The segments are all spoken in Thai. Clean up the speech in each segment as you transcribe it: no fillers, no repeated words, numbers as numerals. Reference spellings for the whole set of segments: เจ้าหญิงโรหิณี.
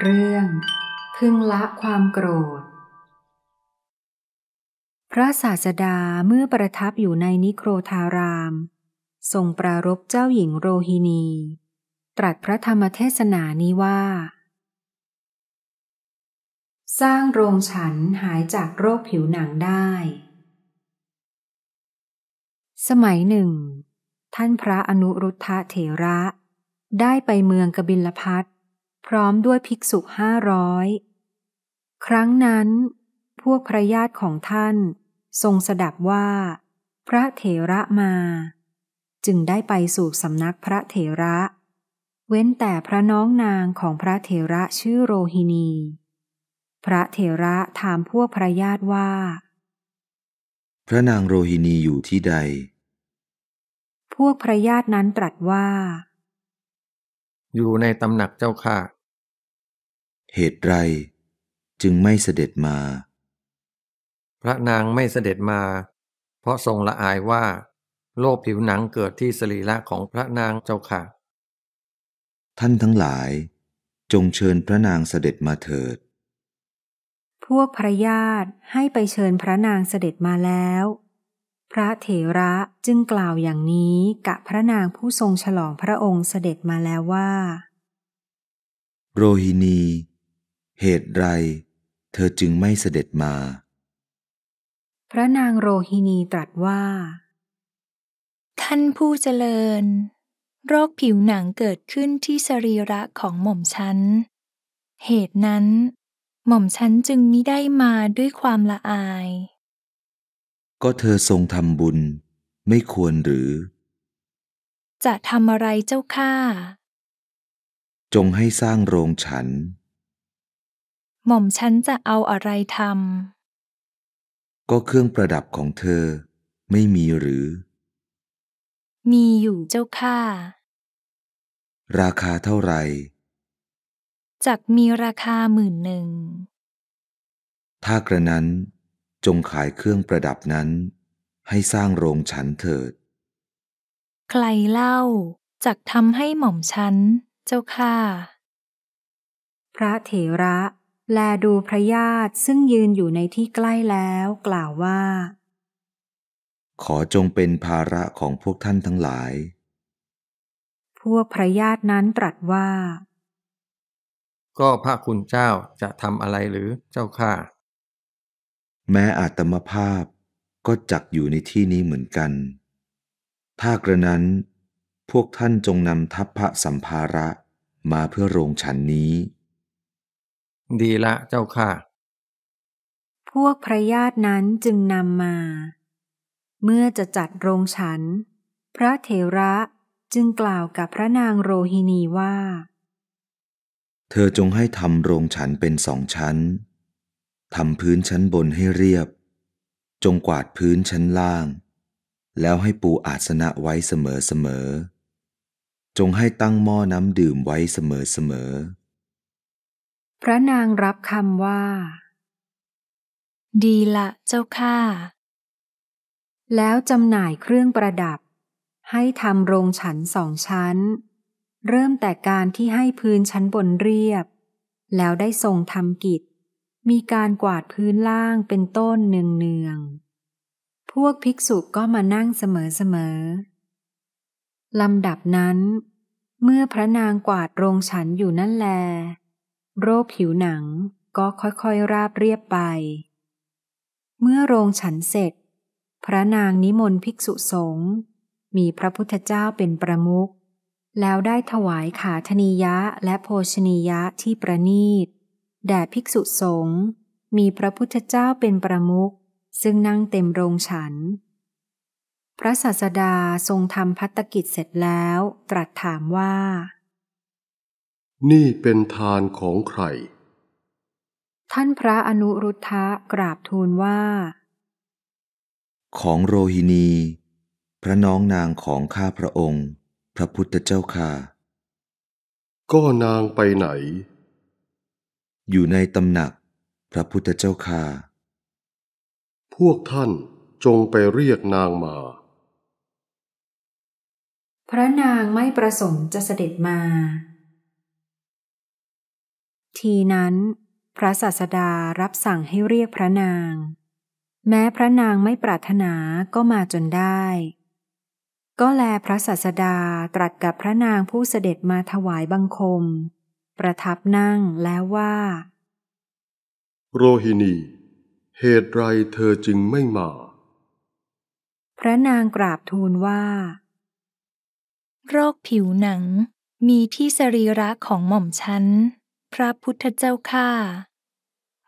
เรื่องพึงละความโกรธพระศาสดาเมื่อประทับอยู่ในนิโครธารามทรงปรารภเจ้าหญิงโรหิณีตรัสพระธรรมเทศนานี้ว่าสร้างโรงฉันท์หายจากโรคผิวหนังได้สมัยหนึ่งท่านพระอนุรุทธะเถระได้ไปเมืองกบิลพัสพร้อมด้วยภิกษุ500ครั้งนั้นพวกพระญาติของท่านทรงสดับว่าพระเถระมาจึงได้ไปสู่สำนักพระเถระเว้นแต่พระน้องนางของพระเถระชื่อโรหิณีพระเถระถามพวกพระญาติว่าพระนางโรหิณีอยู่ที่ใดพวกพระญาตินั้นตรัสว่าอยู่ในตำหนักเจ้าค่ะเหตุไรจึงไม่เสด็จมาพระนางไม่เสด็จมาเพราะทรงละอายว่าโรคผิวหนังเกิดที่สรีระของพระนางเจ้าค่ะท่านทั้งหลายจงเชิญพระนางเสด็จมาเถิดพวกพระญาติให้ไปเชิญพระนางเสด็จมาแล้วพระเถระจึงกล่าวอย่างนี้กับพระนางผู้ทรงฉลองพระองค์เสด็จมาแล้วว่าโรหิณีเหตุไรเธอจึงไม่เสด็จมาพระนางโรหิณีตรัสว่าท่านผู้เจริญโรคผิวหนังเกิดขึ้นที่สรีระของหม่อมฉันเหตุนั้นหม่อมฉันจึงมิได้มาด้วยความละอายก็เธอทรงทำบุญไม่ควรหรือจะทำอะไรเจ้าข้าจงให้สร้างโรงฉันท์หม่อมฉันจะเอาอะไรทำก็เครื่องประดับของเธอไม่มีหรือมีอยู่เจ้าข้าราคาเท่าไหร่จักมีราคา11,000ถ้ากระนั้นจงขายเครื่องประดับนั้นให้สร้างโรงฉันท์เถิดใครเล่าจักทำให้หม่อมฉันเจ้าข้าพระเถระแลดูพระญาติซึ่งยืนอยู่ในที่ใกล้แล้วกล่าวว่าขอจงเป็นภาระของพวกท่านทั้งหลายพวกพระญาตินั้นตรัสว่าก็พระคุณเจ้าจะทำอะไรหรือเจ้าข้าแม้อาตมภาพก็จักอยู่ในที่นี้เหมือนกันถ้ากระนั้นพวกท่านจงนำทัพพระสัมภาระมาเพื่อโรงฉันท์นี้ดีละเจ้าข้าพวกพระญาตินั้นจึงนำมาเมื่อจะจัดโรงฉันท์พระเถระจึงกล่าวกับพระนางโรหิณีว่าเธอจงให้ทำโรงฉันท์เป็น2 ชั้นทำพื้นชั้นบนให้เรียบจงกวาดพื้นชั้นล่างแล้วให้ปูอาสนะไว้เสมอๆจงให้ตั้งหม้อน้ำดื่มไว้เสมอๆพระนางรับคำว่าดีละเจ้าข้าแล้วจำหน่ายเครื่องประดับให้ทำโรงฉันท์2 ชั้นเริ่มแต่การที่ให้พื้นชั้นบนเรียบแล้วได้ทรงทำกิจมีการกวาดพื้นล่างเป็นต้นเนืองๆพวกภิกษุก็มานั่งเสมอๆลำดับนั้นเมื่อพระนางกวาดโรงฉันท์อยู่นั่นแลโรคผิวหนังก็ค่อยๆราบเรียบไปเมื่อโรงฉันท์เสร็จพระนางนิมนต์ภิกษุสงฆ์มีพระพุทธเจ้าเป็นประมุขแล้วได้ถวายขาธนียะและโภชนียะที่ประณีตแด่ภิกษุสงฆ์มีพระพุทธเจ้าเป็นประมุขซึ่งนั่งเต็มโรงฉันท์พระศาสดาทรงทำภัตตกิจเสร็จแล้วตรัสถามว่านี่เป็นทานของใครท่านพระอนุรุทธะกราบทูลว่าของโรหิณีพระน้องนางของข้าพระองค์พระพุทธเจ้าค่ะก็นางไปไหนอยู่ในตำหนักพระพุทธเจ้าค่ะพวกท่านจงไปเรียกนางมาพระนางไม่ประสงค์จะเสด็จมา ทีนั้นพระศาสดารับสั่งให้เรียกพระนางแม้พระนางไม่ปรารถนาก็มาจนได้ก็แลพระศาสดาตรัสกับพระนางผู้เสด็จมาถวายบังคมประทับนั่งแล้วว่าโรหินีเหตุไรเธอจึงไม่มาพระนางกราบทูลว่าโรคผิวหนังมีที่สรีระของหม่อมฉันพระพุทธเจ้าข้า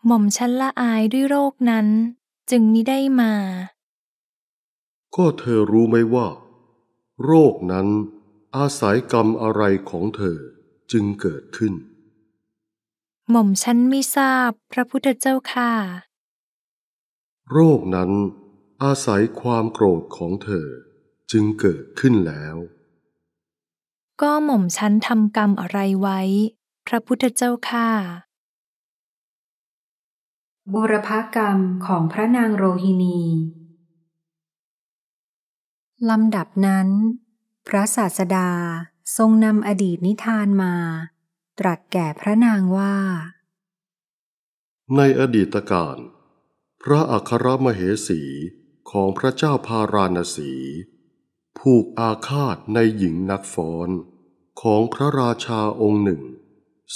หม่อมฉันละอายด้วยโรคนั้นจึงมิได้มาก็เธอรู้ไหมว่าโรคนั้นอาศัยกรรมอะไรของเธอจึงเกิดขึ้นหม่อมฉันไม่ทราบพระพุทธเจ้าข้าโรคนั้นอาศัยความโกรธของเธอจึงเกิดขึ้นแล้วก็หม่อมฉันทำกรรมอะไรไว้พระพุทธเจ้าข้าบุรพกรรมของพระนางโรหินีลำดับนั้นพระศาสดาทรงนำอดีตนิทานมาตรัสแก่พระนางว่าในอดีตกาลพระอัครมเหสีของพระเจ้าพาราณสีผูกอาฆาตในหญิงนักฟ้อนของพระราชาองค์หนึ่ง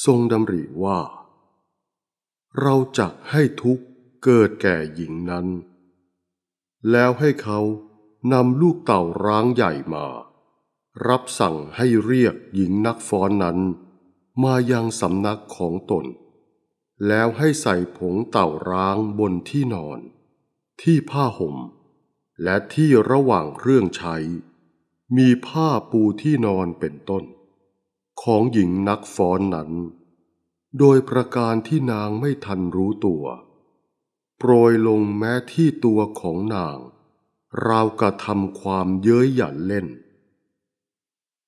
ทรงดำริว่าเราจักให้ทุกข์เกิดแก่หญิงนั้นแล้วให้เขานำลูกเต่าร้างใหญ่มารับสั่งให้เรียกหญิงนักฟ้อนนั้นมายังสำนักของตนแล้วให้ใส่ผงเต่าร้างบนที่นอนที่ผ้าห่มและที่ระหว่างเครื่องใช้มีผ้าปูที่นอนเป็นต้นของหญิงนักฟ้อนนั้นโดยประการที่นางไม่ทันรู้ตัวโปรยลงแม้ที่ตัวของนางราวกระทำความเย้ยหยันเล่น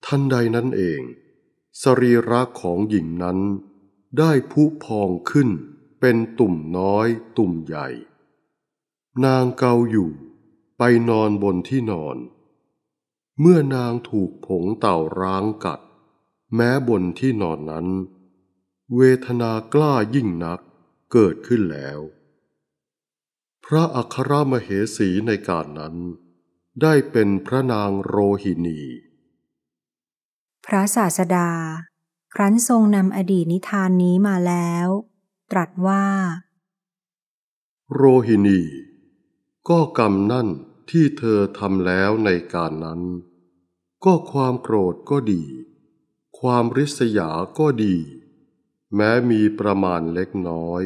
ทันใดนั้นเองสรีระของหญิงนั้นได้พุพองขึ้นเป็นตุ่มน้อยตุ่มใหญ่นางเกาอยู่ไปนอนบนที่นอนเมื่อนางถูกผงเต่าร้างกัดแม้บนที่นอนนั้นเวทนากล้ายิ่งนักเกิดขึ้นแล้วพระอัครมเหสีในการนั้นได้เป็นพระนางโรหินีพระศาสดาครั้นทรงนำอดีตนิทานนี้มาแล้วตรัสว่าโรหินีก็กรรมนั่นที่เธอทำแล้วในการนั้นก็ความโกรธก็ดีความริษยาก็ดีแม้มีประมาณเล็กน้อย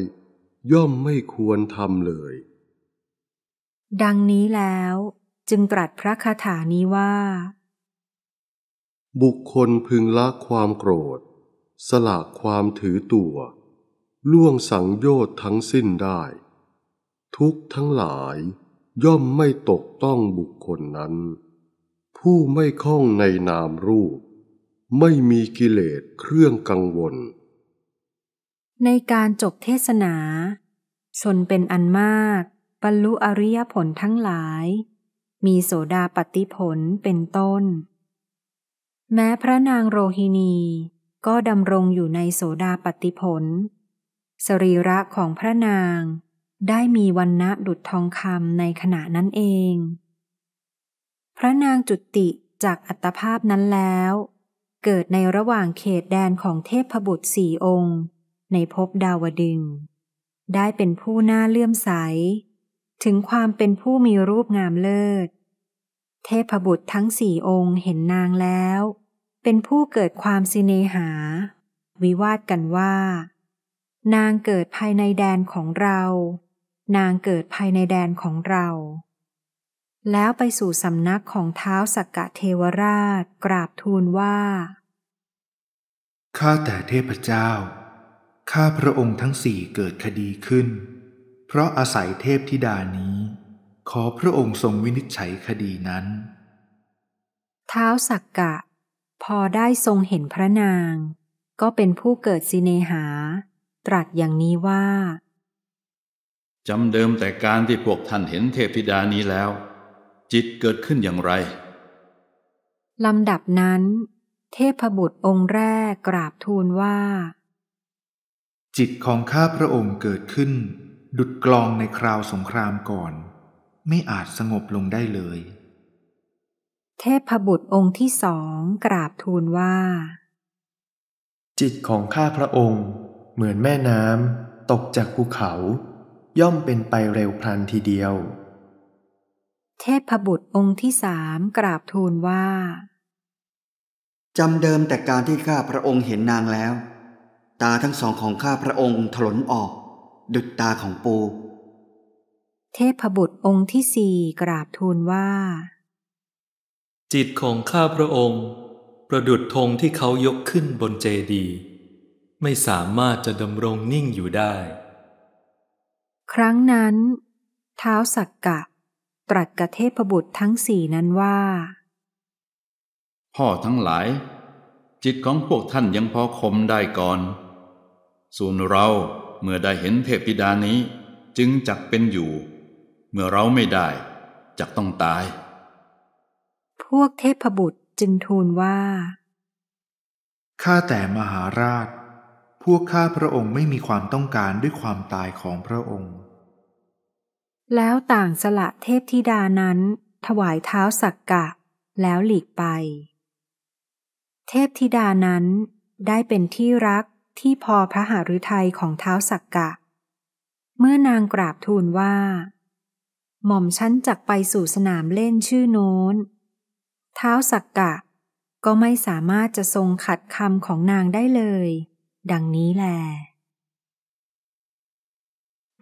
ย่อมไม่ควรทำเลยดังนี้แล้วจึงตรัสพระคาถานี้ว่าบุคคลพึงละความโกรธสละความถือตัวล่วงสังโยชน์ทั้งสิ้นได้ทุกทั้งหลายย่อมไม่ตกต้องบุคคลนั้นผู้ไม่คล้องในนามรูปไม่มีกิเลสเครื่องกังวลในการจบเทศนาชนเป็นอันมากบรรลุอริยผลทั้งหลายมีโสดาปัตติผลเป็นต้นแม้พระนางโรหินีก็ดำรงอยู่ในโสดาปัตติผลสรีระของพระนางได้มีวรรณะดุจทองคำในขณะนั้นเองพระนางจุติจากอัตภาพนั้นแล้วเกิดในระหว่างเขตแดนของเทพบุตรสี่องค์ในภพดาวดึงส์ได้เป็นผู้น่าเลื่อมใสถึงความเป็นผู้มีรูปงามเลิศเทพบุตรทั้งสี่องค์เห็นนางแล้วเป็นผู้เกิดความสิเนหาวิวาทกันว่านางเกิดภายในแดนของเรานางเกิดภายในแดนของเราแล้วไปสู่สำนักของท้าวสักกะเทวราชกราบทูลว่าข้าแต่เทพเจ้าข้าพระองค์ทั้งสี่เกิดคดีขึ้นเพราะอาศัยเทพธิดานี้ขอพระองค์ทรงวินิจฉัยคดีนั้นท้าวสักกะพอได้ทรงเห็นพระนางก็เป็นผู้เกิดสิเนหาตรัสอย่างนี้ว่าจำเดิมแต่การที่พวกท่านเห็นเทพธิดานี้แล้วจิตเกิดขึ้นอย่างไรลำดับนั้นเทพบุตรองค์แรกกราบทูลว่า จิตของข้าพระองค์เกิดขึ้นดุจกลองในคราวสงครามก่อนไม่อาจสงบลงได้เลยเทพบุตรองค์ที่สองกราบทูลว่าจิตของข้าพระองค์เหมือนแม่น้ำตกจากภูเขาย่อมเป็นไปเร็วพลันทีเดียวเทพบุตรองค์ที่สามกราบทูลว่าจำเดิมแต่การที่ข้าพระองค์เห็นนางแล้วตาทั้งสองของข้าพระองค์ถลนออกดุจตาของปูเทพบุตรองค์ที่สี่กราบทูลว่าจิตของข้าพระองค์ประดุจธงที่เขายกขึ้นบนเจดีย์ไม่สามารถจะดำรงนิ่งอยู่ได้ครั้งนั้นท้าวสักกะตรัสกับเทพบุตรทั้งสี่นั้นว่าพ่อทั้งหลายจิตของพวกท่านยังพอคมได้ก่อนส่วนเราเมื่อได้เห็นเทพธิดานี้จึงจักเป็นอยู่เมื่อเราไม่ได้จักต้องตายพวกเทพบุตรจึงทูลว่าข้าแต่มหาราชพวกข้าพระองค์ไม่มีความต้องการด้วยความตายของพระองค์แล้วต่างสละเทพธิดานั้นถวายเท้าสักกะแล้วหลีกไปเทพธิดานั้นได้เป็นที่รักที่พอพระหฤทัยของเท้าสักกะเมื่อนางกราบทูลว่าหม่อมฉันจักไปสู่สนามเล่นชื่อโน้นเท้าสักกะก็ไม่สามารถจะทรงขัดคำของนางได้เลยดังนี้แล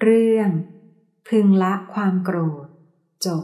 เรื่องพึงละความโกรธจบ